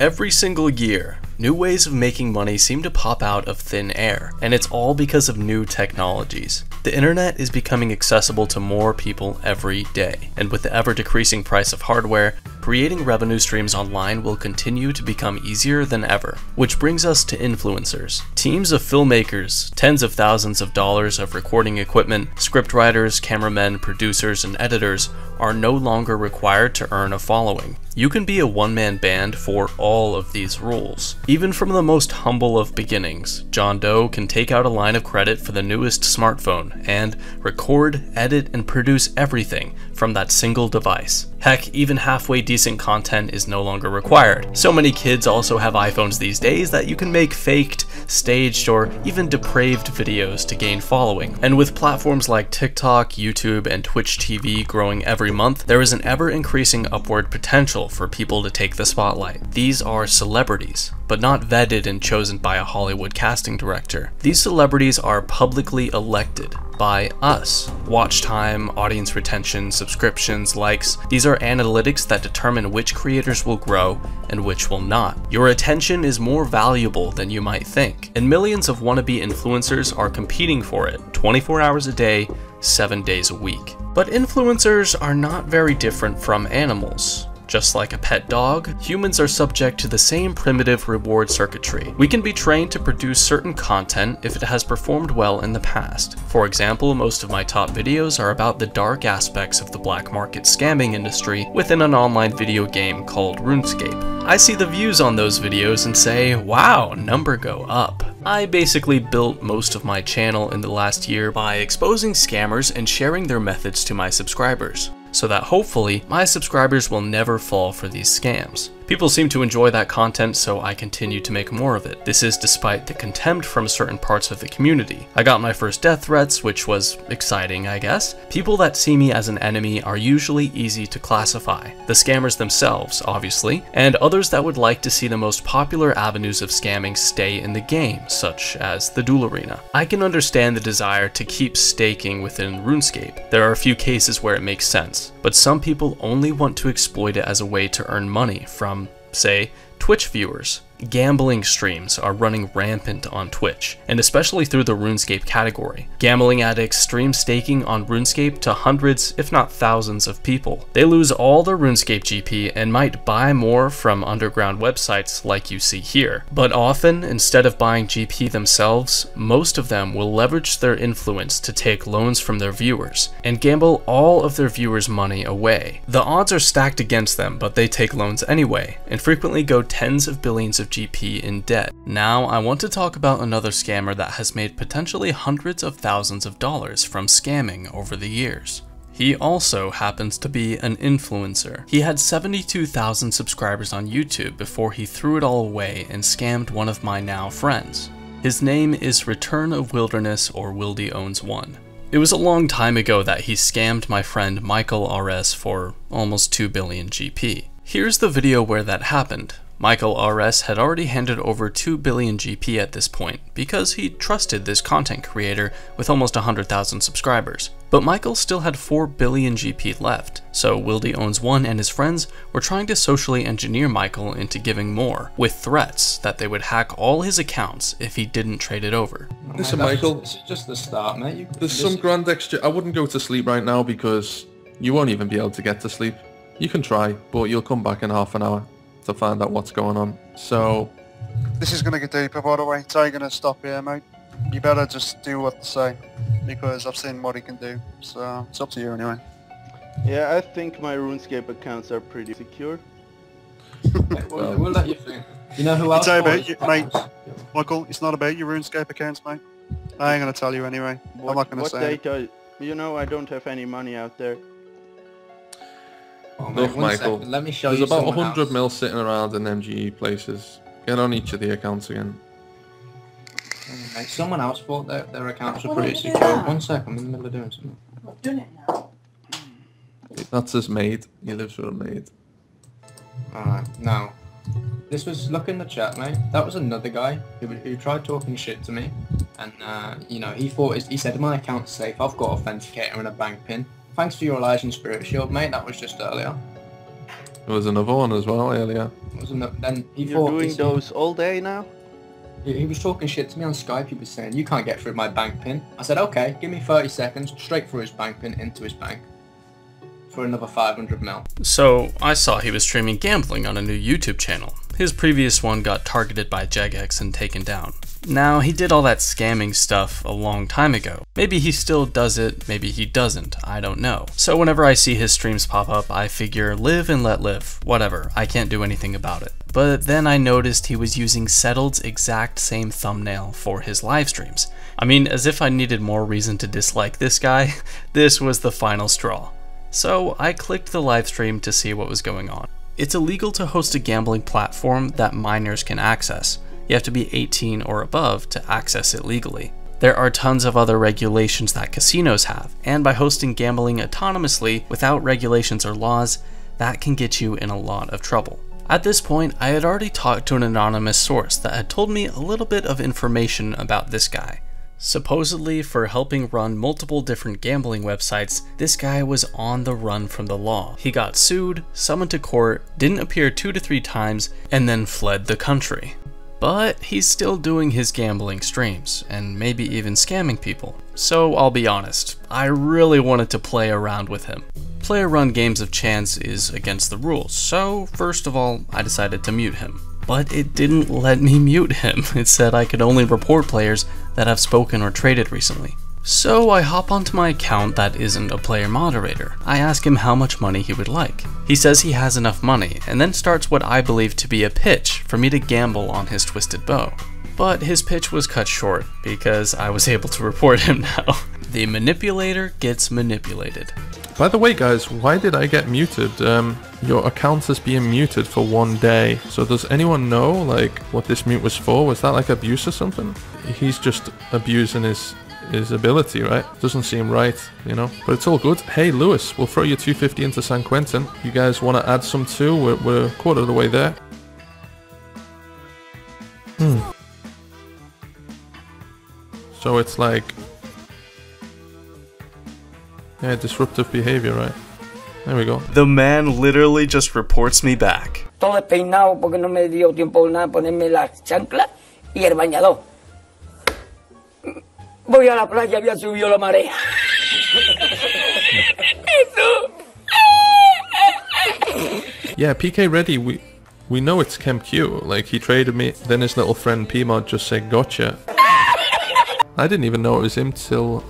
Every single year, new ways of making money seem to pop out of thin air, and it's all because of new technologies. The internet is becoming accessible to more people every day, and with the ever-decreasing price of hardware, creating revenue streams online will continue to become easier than ever. Which brings us to influencers. Teams of filmmakers, tens of thousands of dollars of recording equipment, scriptwriters, cameramen, producers, and editors are no longer required to earn a following. You can be a one-man band for all of these rules. Even from the most humble of beginnings, John Doe can take out a line of credit for the newest smartphone and record, edit, and produce everything from that single device. Heck, even halfway decent content is no longer required. So many kids also have iPhones these days that you can make faked, staged, or even depraved videos to gain following. And with platforms like TikTok, YouTube, and Twitch TV growing every month, there is an ever-increasing upward potential for people to take the spotlight. These are celebrities, but not vetted and chosen by a Hollywood casting director. These celebrities are publicly elected by us. Watch time, audience retention, subscriptions, likes, these are analytics that determine which creators will grow and which will not. Your attention is more valuable than you might think, and millions of wannabe influencers are competing for it 24 hours a day, 7 days a week. But influencers are not very different from animals. Just like a pet dog, humans are subject to the same primitive reward circuitry. We can be trained to produce certain content if it has performed well in the past. For example, most of my top videos are about the dark aspects of the black market scamming industry within an online video game called RuneScape. I see the views on those videos and say, wow, number go up. I basically built most of my channel in the last year by exposing scammers and sharing their methods to my subscribers, so that hopefully my subscribers will never fall for these scams. People seem to enjoy that content, so I continue to make more of it. This is despite the contempt from certain parts of the community. I got my first death threats, which was exciting, I guess. People that see me as an enemy are usually easy to classify. The scammers themselves, obviously, and others that would like to see the most popular avenues of scamming stay in the game, such as the duel arena. I can understand the desire to keep staking within RuneScape. There are a few cases where it makes sense, but some people only want to exploit it as a way to earn money from, say, Twitch viewers. Gambling streams are running rampant on Twitch, and especially through the RuneScape category. Gambling addicts stream staking on RuneScape to hundreds, if not thousands, of people. They lose all their RuneScape GP and might buy more from underground websites like you see here. But often, instead of buying GP themselves, most of them will leverage their influence to take loans from their viewers and gamble all of their viewers' money away. The odds are stacked against them, but they take loans anyway, and frequently go tens of billions of GP in debt. Now I want to talk about another scammer that has made potentially hundreds of thousands of dollars from scamming over the years. He also happens to be an influencer. He had 72,000 subscribers on YouTube before he threw it all away and scammed one of my now friends. His name is Return of Wilderness, or Wildy Owns One. It was a long time ago that he scammed my friend Michael RS for almost 2 billion GP. Here's the video where that happened. Michael RS had already handed over 2 billion GP at this point because he trusted this content creator with almost 100,000 subscribers. But Michael still had 4 billion GP left, so Wildy Owns One and his friends were trying to socially engineer Michael into giving more, with threats that they would hack all his accounts if he didn't trade it over. Listen, Michael, this is just the start, mate. There's some grand exchange. I wouldn't go to sleep right now because you won't even be able to get to sleep. You can try, but you'll come back in half an hour to find out what's going on. So this is going to get deeper, by the way. So you're going to stop here, mate. You better just do what they say, because I've seen what he can do. So it's up to you anyway. Yeah, I think my RuneScape accounts are pretty secure. We'll let you think. You know who else? It's about you, mate. Michael, it's not about your RuneScape accounts, mate. I ain't going to tell you anyway. I'm not going to say data? You know, I don't have any money out there. Oh, look, Michael, let me show there's you about 100 else. Mil sitting around in MGE places. Get on each of the accounts again. Like someone else bought their accounts are pretty secure. 1 second, I'm in the middle of doing something. I'm not doing it now. That's his maid. He lives with a maid. Alright, now. This was, look in the chat, mate. That was another guy who tried talking shit to me. And, you know, he thought, he said, my account's safe. I've got authenticator and a bank pin. Thanks for your Elysian Spirit Shield, mate, that was just earlier. There was another one as well earlier. Then he thought doing those all day now? He was talking shit to me on Skype. He was saying, you can't get through my bank pin. I said, okay, give me 30 seconds, straight through his bank pin, into his bank. For another 500 mil. So, I saw he was streaming gambling on a new YouTube channel. His previous one got targeted by Jagex and taken down. Now, he did all that scamming stuff a long time ago. Maybe he still does it, maybe he doesn't, I don't know. So whenever I see his streams pop up, I figure live and let live, whatever, I can't do anything about it. But then I noticed he was using Settled's exact same thumbnail for his live streams. I mean, as if I needed more reason to dislike this guy, this was the final straw. So I clicked the live stream to see what was going on. It's illegal to host a gambling platform that minors can access. You have to be 18 or above to access it legally. There are tons of other regulations that casinos have, and by hosting gambling autonomously without regulations or laws, that can get you in a lot of trouble. At this point, I had already talked to an anonymous source that had told me a little bit of information about this guy. Supposedly for helping run multiple different gambling websites, this guy was on the run from the law. He got sued, summoned to court, didn't appear 2 to 3 times, and then fled the country. But he's still doing his gambling streams, and maybe even scamming people. So I'll be honest, I really wanted to play around with him. Player-run games of chance is against the rules, so first of all, I decided to mute him. But it didn't let me mute him. It said I could only report players that have spoken or traded recently. So I hop onto my account that isn't a player moderator. I ask him how much money he would like. He says he has enough money, and then starts what I believe to be a pitch for me to gamble on his twisted bow. But his pitch was cut short because I was able to report him now. The manipulator gets manipulated. By the way, guys, why did I get muted? Your account is being muted for 1 day. So does anyone know like what this mute was for? Was that like abuse or something? He's just abusing his ability, right? Doesn't seem right, you know, but it's all good. Hey, Lewis, we'll throw you 250 into San Quentin. You guys want to add some too? We're a quarter of the way there. So it's like... yeah, disruptive behavior, right? There we go. The man literally just reports me back. Todo despeinado porque no me dio tiempo nada ponerme las chanclas y el bañador. Voy a la playa, había subido la marea. Yeah, PK Ready, we know it's KempQ. Like, he traded me, then his little friend P-Mod just said, gotcha. I didn't even know it was him until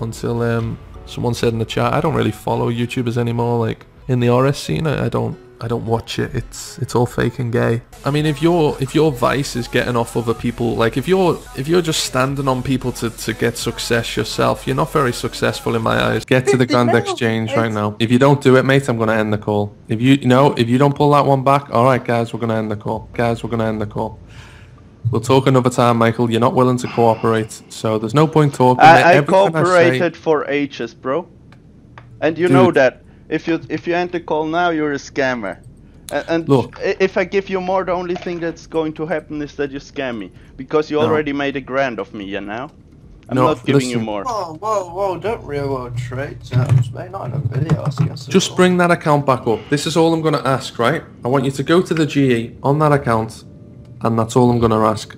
someone said in the chat. I don't really follow YouTubers anymore. Like in the RS scene, I don't watch it. It's all fake and gay. I mean, if your vice is getting off other people, like if you're just standing on people to get success yourself, you're not very successful in my eyes. Get to the Grand Exchange right now. If you don't do it, mate, I'm gonna end the call. If you don't pull that one back, all right, guys, we're gonna end the call. Guys, we're gonna end the call. We'll talk another time, Michael. You're not willing to cooperate, so there's no point talking. I cooperated for ages, bro. And you know that. If you end the call now, you're a scammer. And look, if I give you more, the only thing that's going to happen is that you scam me. Because you already made a grand of me, you know? I'm not giving you more. Whoa, whoa, whoa, don't real world trade terms, mate. Not in a video. Just bring that account back up. This is all I'm going to ask, right? I want you to go to the GE on that account, and that's all I'm going to ask.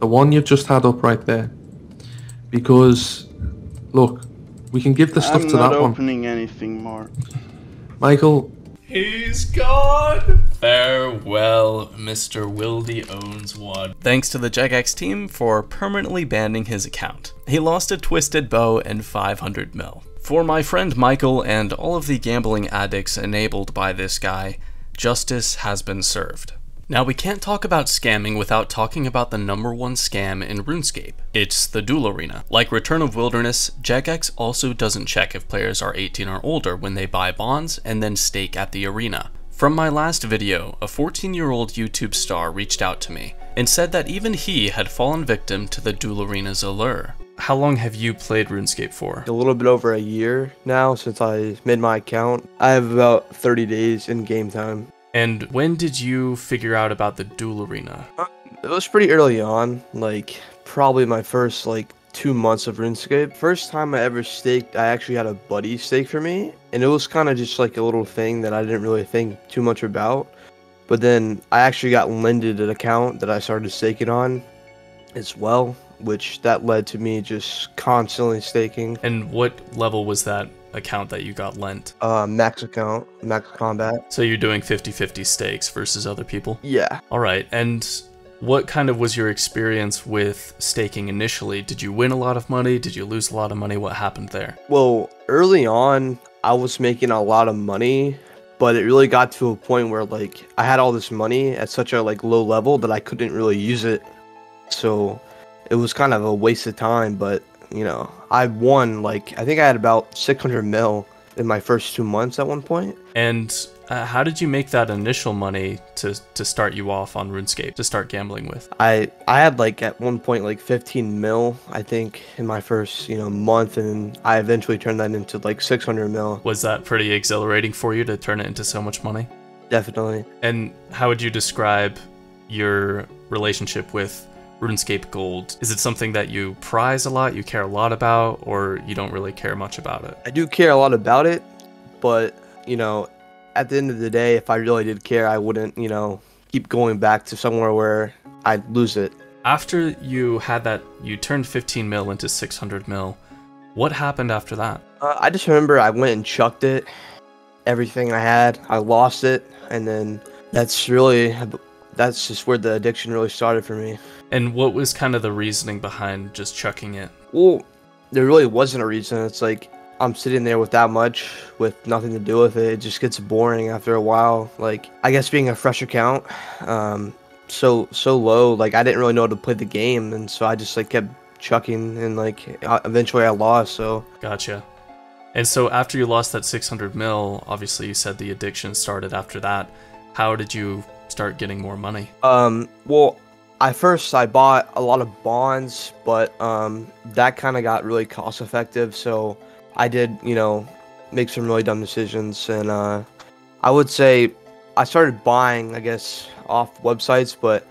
The one you've just had up right there. Because, look, we can give the stuff to that one. I'm not opening anything more. Michael. He's gone! Farewell, Mr. Wildy Owns One. Thanks to the Jagex team for permanently banning his account. He lost a twisted bow and 500 mil. For my friend Michael and all of the gambling addicts enabled by this guy, justice has been served. Now, we can't talk about scamming without talking about the #1 scam in RuneScape. It's the duel arena. Like Return of Wilderness, Jagex also doesn't check if players are 18 or older when they buy bonds and then stake at the arena. From my last video, a 14-year-old YouTube star reached out to me and said that even he had fallen victim to the duel arena's allure. How long have you played RuneScape for? A little bit over a year now since I made my account. I have about 30 days in game time. And when did you figure out about the duel arena? It was pretty early on, like probably my first like 2 months of RuneScape. First time I ever staked, I actually had a buddy stake for me, and it was kind of just like a little thing that I didn't really think too much about. But then I actually got lended an account that I started staking on as well, which that led to me just constantly staking. And what level was that account that you got lent? Max account, max combat. So you're doing 50-50 stakes versus other people? Yeah. All right. And what kind of was your experience with staking initially? Did you win a lot of money? Did you lose a lot of money? What happened there? Well, early on, I was making a lot of money, but it really got to a point where like I had all this money at such a like low level that I couldn't really use it. So it was kind of a waste of time, but you know, I won like, I think I had about 600 mil in my first 2 months at one point. And how did you make that initial money to start you off on RuneScape, to start gambling with? I had like at one point like 15 mil, I think, in my first, you know, month, and I eventually turned that into like 600 mil. Was that pretty exhilarating for you to turn it into so much money? Definitely. And how would you describe your relationship with RuneScape Gold? Is it something that you prize a lot, you care a lot about, or you don't really care much about it? I do care a lot about it, but, you know, at the end of the day, if I really did care, I wouldn't, you know, keep going back to somewhere where I'd lose it. After you had that, you turned 15 mil into 600 mil. What happened after that? I just remember I went and chucked it, everything I had. I lost it, and then that's just where the addiction really started for me. And what was kind of the reasoning behind just chucking it? Well, there really wasn't a reason. It's like, I'm sitting there with that much, with nothing to do with it. It just gets boring after a while. Like, I guess being a fresh account, so low, like I didn't really know how to play the game. And so I just like kept chucking, and like eventually I lost, so. Gotcha. And so after you lost that 600 mil, obviously you said the addiction started after that. How did you start getting more money? Well, at first I bought a lot of bonds, but that kind of got really cost effective, so I did, you know, make some really dumb decisions. And I would say I started buying, I guess, off websites, but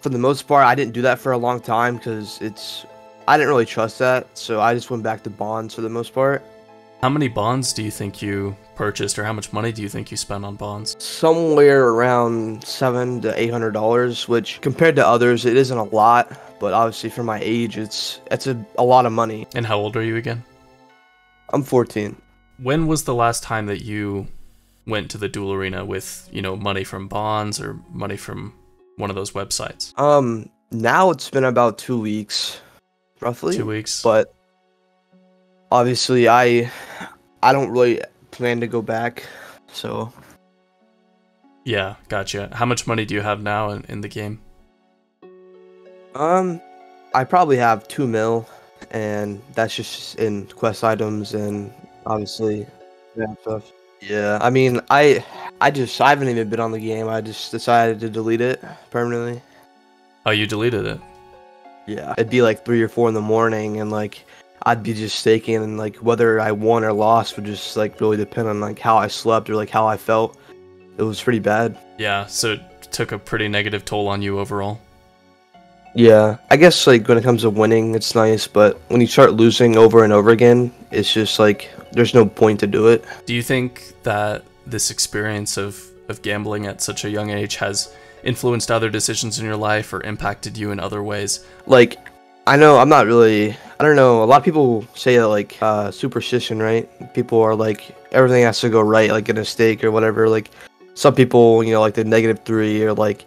for the most part I didn't do that for a long time because I didn't really trust that, so I just went back to bonds for the most part. How many bonds do you think you purchased, or how much money do you think you spent on bonds? Somewhere around $700 to $800, which compared to others, it isn't a lot, but obviously for my age, it's a lot of money. And how old are you again? I'm 14. When was the last time that you went to the duel arena with, you know, money from bonds or money from one of those websites? Now it's been about 2 weeks, roughly. 2 weeks. But obviously I don't really plan to go back, so. Yeah, gotcha. How much money do you have now in the game? I probably have 2 mil, and that's just in quest items and obviously that stuff. Yeah, I mean, I haven't even been on the game. I just decided to delete it permanently. Oh, you deleted it? Yeah, it'd be like 3 or 4 in the morning, and like I'd be just staking, and like whether I won or lost would just like really depend on like how I slept or like how I felt. It was pretty bad. Yeah, so it took a pretty negative toll on you overall. Yeah, I guess like when it comes to winning, it's nice, but when you start losing over and over again, it's just like there's no point to do it. Do you think that this experience of gambling at such a young age has influenced other decisions in your life or impacted you in other ways? Like, I know I'm not really, I don't know, a lot of people say that like superstition, right? People are like, everything has to go right, like in a stake or whatever. Like some people, you know, like the -3, or like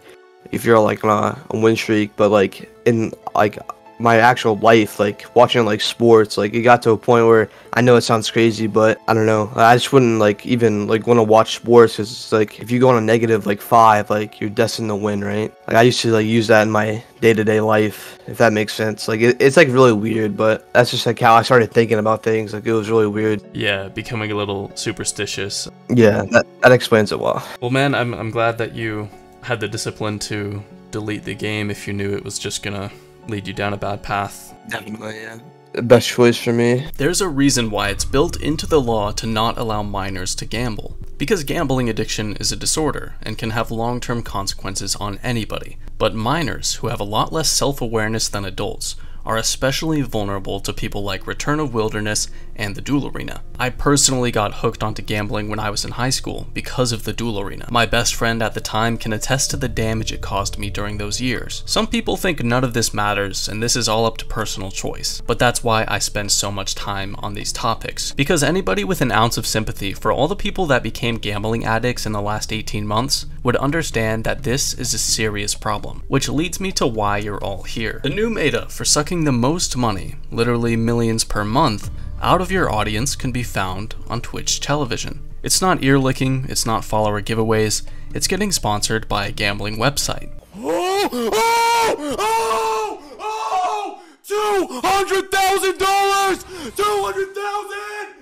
if you're like on a win streak. But like in like my actual life, like watching like sports, like it got to a point where, I know it sounds crazy, but I don't know, I just wouldn't like even like want to watch sports, because it's like if you go on a -5, like you're destined to win, right? Like I used to like use that in my day-to-day life, if that makes sense. Like it's like really weird, but that's just like how I started thinking about things. Like it was really weird. Yeah, becoming a little superstitious. Yeah, that explains it well. Well, man, I'm glad that you had the discipline to delete the game if you knew it was just gonna lead you down a bad path. Definitely, yeah. The best choice for me. There's a reason why it's built into the law to not allow minors to gamble, because gambling addiction is a disorder and can have long-term consequences on anybody. But minors, who have a lot less self-awareness than adults, are especially vulnerable to people like Return of Wilderness and the Duel Arena. I personally got hooked onto gambling when I was in high school because of the Duel Arena. My best friend at the time can attest to the damage it caused me during those years. Some people think none of this matters and this is all up to personal choice, but that's why I spend so much time on these topics. Because anybody with an ounce of sympathy for all the people that became gambling addicts in the last 18 months would understand that this is a serious problem, which leads me to why you're all here. The new meta for sucking the most money, literally millions per month, out of your audience can be found on Twitch television. It's not ear-licking, it's not follower giveaways, it's getting sponsored by a gambling website. 200,000 dollars! 200,000!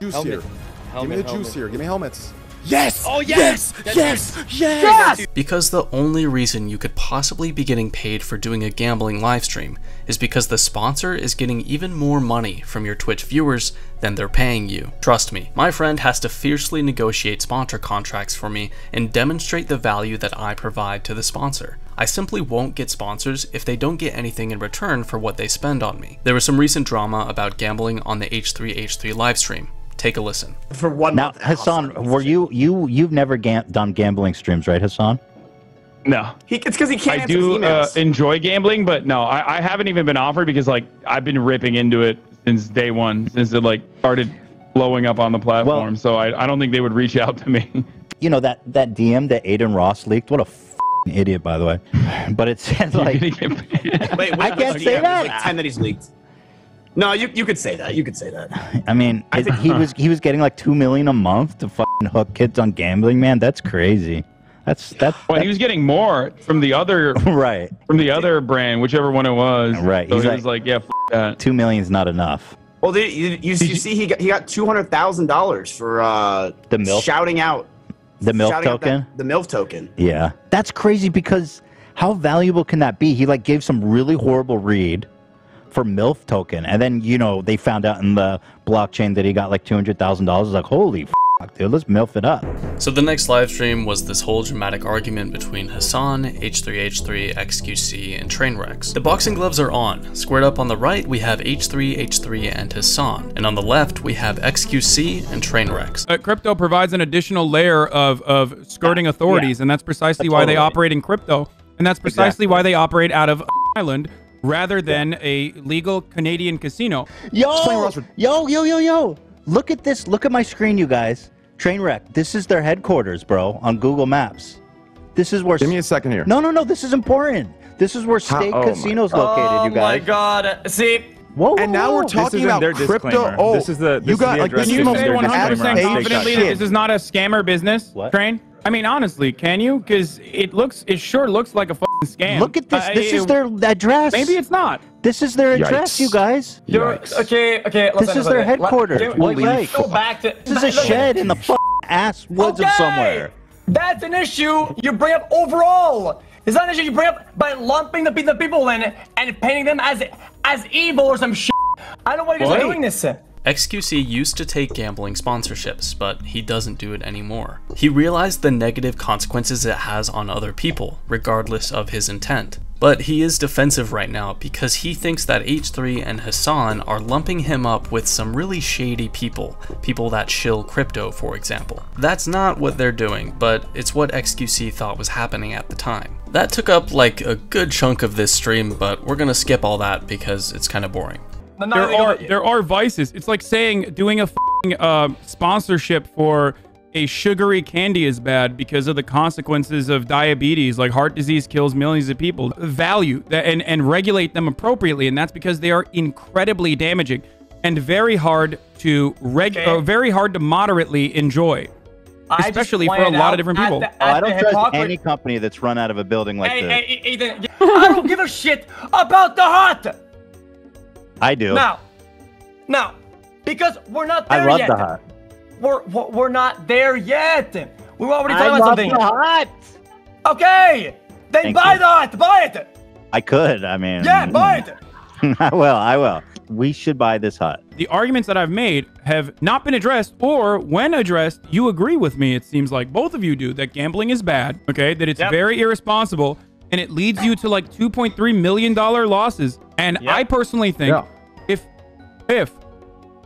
200,000! Juice here. Give me the juice here. Give me helmets. Yes! Oh yes! Yes! Yes! Because the only reason you could possibly be getting paid for doing a gambling livestream is because the sponsor is getting even more money from your Twitch viewers than they're paying you. Trust me, my friend has to fiercely negotiate sponsor contracts for me and demonstrate the value that I provide to the sponsor. I simply won't get sponsors if they don't get anything in return for what they spend on me. There was some recent drama about gambling on the H3H3 livestream. Take a listen. For 1 month. Now, Hasan, were you've never done gambling streams, right, Hasan? No. It's because he can't. I do enjoy gambling, but no, I haven't even been offered because, like, I've been ripping into it since day one, since it like started blowing up on the platform. Well, so I don't think they would reach out to me. You know that DM that Aiden Ross leaked. What a f***ing idiot, by the way. But it said like. Wait, I can't say that. Like 10 that he's leaked. No, you could say that. You could say that. I mean, he was getting like $2 million a month to fucking hook kids on gambling, man. That's crazy. Well, he was getting more from the other from the other brand, whichever one it was. Right. So he was like, yeah, f that. $2 million's not enough. Well, you see, he got $200,000 for the MILF, shouting out the MILF token. The MILF token. Yeah, that's crazy because how valuable can that be? He like gave some really horrible read for MILF token, and then, you know, they found out in the blockchain that he got like $200,000. Like, holy fuck, dude, let's MILF it up. So the next live stream was this whole dramatic argument between Hasan, H3H3, XQC, and Trainwrecks. The boxing gloves are on. Squared up on the right, we have H3H3 and Hasan, and on the left we have XQC and Trainwrecks. Crypto provides an additional layer of skirting authorities, and that's precisely why they operate in crypto, and that's precisely why they operate out of Ireland, rather than a legal Canadian casino. Yo! Look at this. Look at my screen, you guys. Trainwreck. This is their headquarters, bro, on Google Maps. This is where... Give me a second here. No. This is important. This is where Stake Casino's located, you guys. Oh, my God. See... Whoa, and now we're talking about crypto. Oh, this is the... You got... Like, can you say 100% confidently that this is not a scammer business, Train? I mean, honestly, can you? Because it sure looks like a fucking scam. Look at this. This is their address. Maybe it's not. This is their address, you guys. Okay. This is their headquarters. Go back to. This is a shed in the fucking ass woods of somewhere. That's an issue you bring up overall. It's not an issue you bring up by lumping the people in and painting them as evil or some shit. I don't know why you guys are doing this. XQC used to take gambling sponsorships, but he doesn't do it anymore. He realized the negative consequences it has on other people, regardless of his intent. But he is defensive right now because he thinks that H3 and Hasan are lumping him up with some really shady people, people that shill crypto, for example. That's not what they're doing, but it's what XQC thought was happening at the time. That took up like a good chunk of this stream, but we're gonna skip all that because it's kind of boring. There are vices. It's like saying doing a f***ing sponsorship for a sugary candy is bad because of the consequences of diabetes. Like, heart disease kills millions of people. Value and regulate them appropriately, and that's because they are incredibly damaging and very hard to very hard to moderately enjoy. Especially for a lot of different people. I don't trust any company that's run out of a building like this. I don't give a shit about the heart. I do. Now, because we're not there yet. I love the hot. We're not there yet. We were already talking about something. I love the hot. Okay, then buy the hot. Buy it. I could. I mean. Yeah, buy it. I will. We should buy this hot. The arguments that I've made have not been addressed, or when addressed, you agree with me. It seems like both of you do that gambling is bad. Okay, that it's very irresponsible. and it leads you to like $2.3 million losses. And I personally think if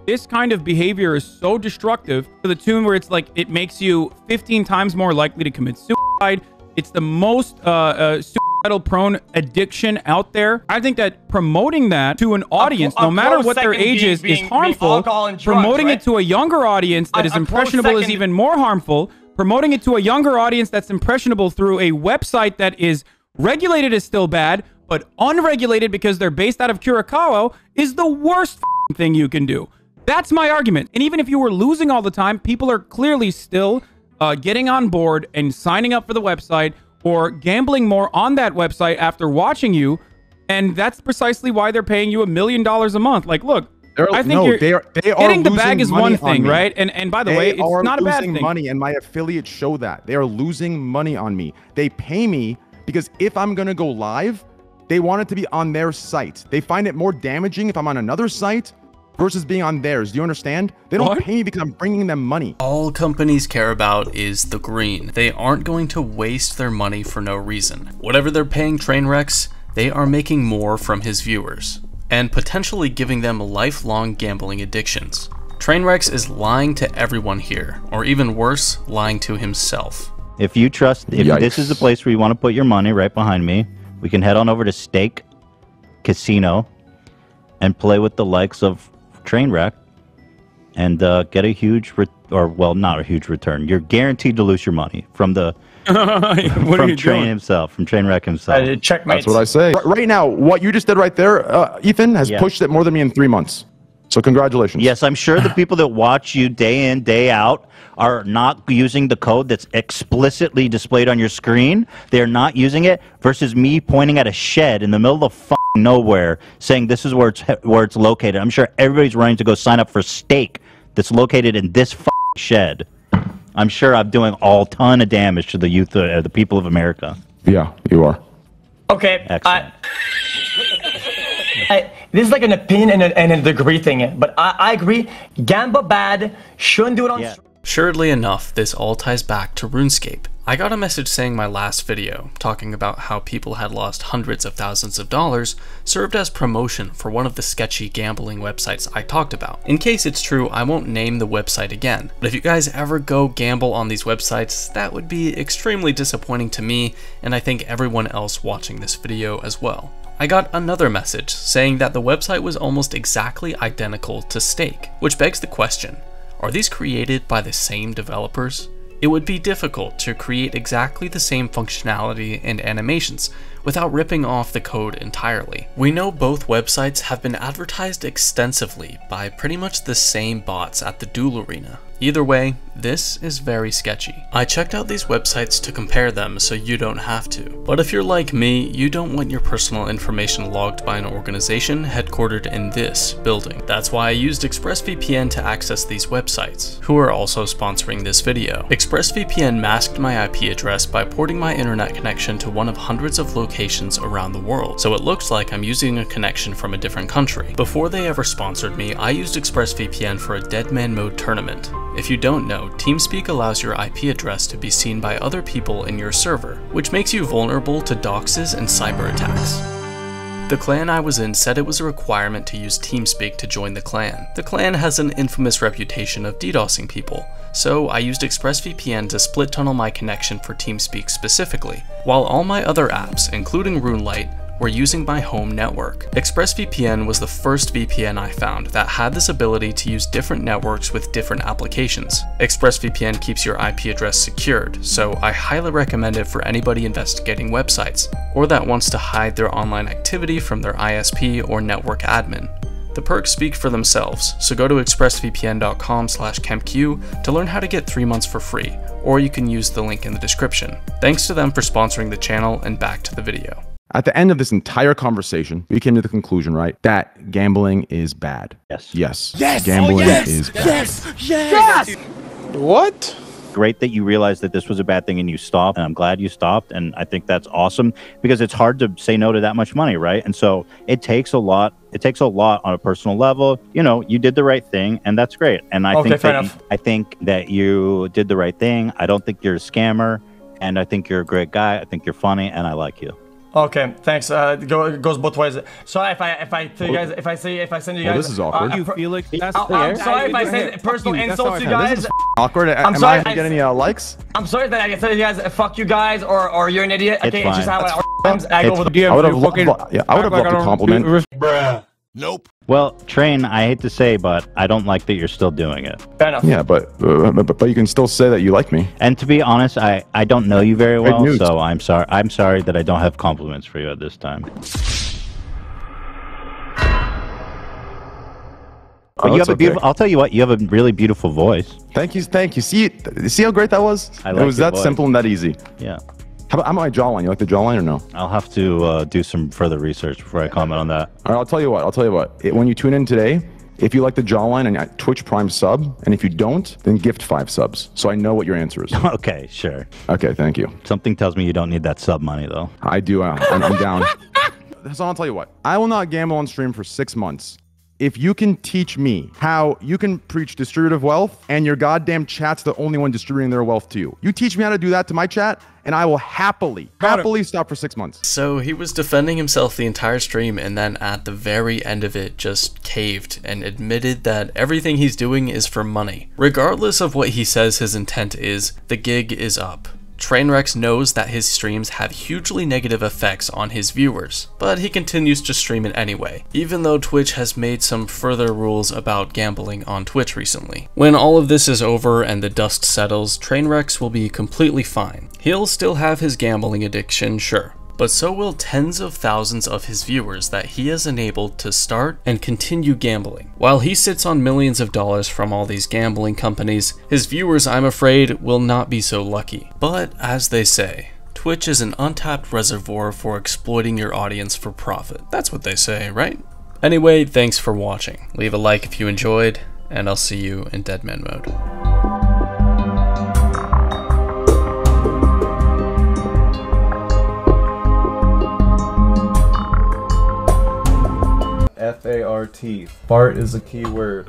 this kind of behavior is so destructive to the tune where it's like it makes you 15 times more likely to commit suicide, it's the most suicidal prone addiction out there. I think that promoting that to an audience, no matter what their age is, is harmful. Promoting it to a younger audience that is impressionable is even more harmful. Promoting it to a younger audience that's impressionable through a website that is regulated is still bad, but unregulated because they're based out of Curacao is the worst thing you can do. That's my argument. And even if you were losing all the time, people are clearly still getting on board and signing up for the website or gambling more on that website after watching you. And that's precisely why they're paying you $1 million a month. Like, look, I think getting the bag is one thing, right? And by the way, it's not a bad thing. They are losing money, and my affiliates show that. They are losing money on me. They pay me because if I'm going to go live, they want it to be on their site. They find it more damaging if I'm on another site versus being on theirs. Do you understand? They don't pay me because I'm bringing them money. All companies care about is the green. They aren't going to waste their money for no reason. Whatever they're paying Trainwrecks, they are making more from his viewers and potentially giving them lifelong gambling addictions. Trainwrecks is lying to everyone here, or even worse, lying to himself. If you trust, if this is the place where you want to put your money right behind me, we can head on over to Stake Casino and play with the likes of Trainwreck and get a huge, not a huge return. You're guaranteed to lose your money from the from Trainwreck himself. Checkmate. That's what I say. Right now, what you just did right there, Ethan, has pushed it more than me in 3 months. So congratulations. Yes, I'm sure the people that watch you day in, day out are not using the code that's explicitly displayed on your screen. They're not using it versus me pointing at a shed in the middle of fucking nowhere saying this is where it's located. I'm sure everybody's running to go sign up for Stake that's located in this fucking shed. I'm sure I'm doing a ton of damage to the youth, the people of America. Yeah, you are. Okay. Excellent. This is like an opinion and a degree thing, but I agree. Gamble bad, shouldn't do it on... Assuredly enough, this all ties back to RuneScape. I got a message saying my last video, talking about how people had lost hundreds of thousands of dollars, served as promotion for one of the sketchy gambling websites I talked about. In case it's true, I won't name the website again, but if you guys ever go gamble on these websites, that would be extremely disappointing to me, and I think everyone else watching this video as well. I got another message saying that the website was almost exactly identical to Stake, which begs the question, are these created by the same developers? It would be difficult to create exactly the same functionality and animations without ripping off the code entirely. We know both websites have been advertised extensively by pretty much the same bots at the Duel Arena. Either way, this is very sketchy. I checked out these websites to compare them so you don't have to. But if you're like me, you don't want your personal information logged by an organization headquartered in this building. That's why I used ExpressVPN to access these websites, who are also sponsoring this video. ExpressVPN masked my IP address by porting my internet connection to one of hundreds of locations around the world, so it looks like I'm using a connection from a different country. Before they ever sponsored me, I used ExpressVPN for a Deadman Mode tournament. If you don't know, TeamSpeak allows your IP address to be seen by other people in your server, which makes you vulnerable to doxes and cyber attacks. The clan I was in said it was a requirement to use TeamSpeak to join the clan. The clan has an infamous reputation of DDoSing people, so I used ExpressVPN to split tunnel my connection for TeamSpeak specifically, while all my other apps, including RuneLite, were using my home network. ExpressVPN was the first VPN I found that had this ability to use different networks with different applications. ExpressVPN keeps your IP address secured, so I highly recommend it for anybody investigating websites, or that wants to hide their online activity from their ISP or network admin. The perks speak for themselves, so go to expressvpn.com/KempQ to learn how to get 3 months for free, or you can use the link in the description. Thanks to them for sponsoring the channel, and back to the video. At the end of this entire conversation, we came to the conclusion, right, that gambling is bad. Yes. Yes. Yes. Gambling is bad. Yes. Yes. Yes. What? Great that you realized that this was a bad thing and you stopped, and I'm glad you stopped, and I think that's awesome because it's hard to say no to that much money, right? And so it takes a lot. It takes a lot on a personal level. You know, you did the right thing, and that's great. And I think that you did the right thing. I don't think you're a scammer, and I think you're a great guy. I think you're funny, and I like you. Okay, thanks. It goes both ways. Sorry if I send you guys. Oh, this is awkward. You feel like that's I'm sorry if I send personal insults to you guys. This is awkward. I'm sorry. Am I getting any likes? I'm sorry that I said you guys fuck you guys or you're an idiot. Okay, it's just how I go with the. I would have loved. Yeah, I would have loved a compliment. Bruh. Nope. Well, Train, I hate to say, but I don't like that you're still doing it. Fair enough. Yeah, but you can still say that you like me. And to be honest, I don't know you very well, so I'm sorry. I'm sorry that I don't have compliments for you at this time. But you have a beautiful, I'll tell you what, you have a really beautiful voice. Thank you, thank you. See how great that was? I like it. It was that simple and that easy. Yeah. How about my jawline? You like the jawline or no? I'll have to do some further research before I comment on that. All right, I'll tell you what. When you tune in today, if you like the jawline and Twitch Prime sub, and if you don't, then gift 5 subs. So I know what your answer is. Okay, sure. Okay, thank you. Something tells me you don't need that sub money, though. I do. I'm down. So I'll tell you what. I will not gamble on stream for 6 months. If you can teach me how you can preach distributive wealth and your goddamn chat's the only one distributing their wealth to you. You teach me how to do that to my chat and I will happily stop for 6 months. So he was defending himself the entire stream and then at the very end of it just caved and admitted that everything he's doing is for money. Regardless of what he says his intent is, the gig is up. Trainwrecks knows that his streams have hugely negative effects on his viewers, but he continues to stream it anyway, even though Twitch has made some further rules about gambling on Twitch recently. When all of this is over and the dust settles, Trainwrecks will be completely fine. He'll still have his gambling addiction, sure, but so will tens of thousands of his viewers that he has enabled to start and continue gambling. While he sits on millions of dollars from all these gambling companies, his viewers, I'm afraid, will not be so lucky. But as they say, Twitch is an untapped reservoir for exploiting your audience for profit. That's what they say, right? Anyway, thanks for watching. Leave a like if you enjoyed, and I'll see you in Deadman Mode. F-A-R-T. Fart is a key word.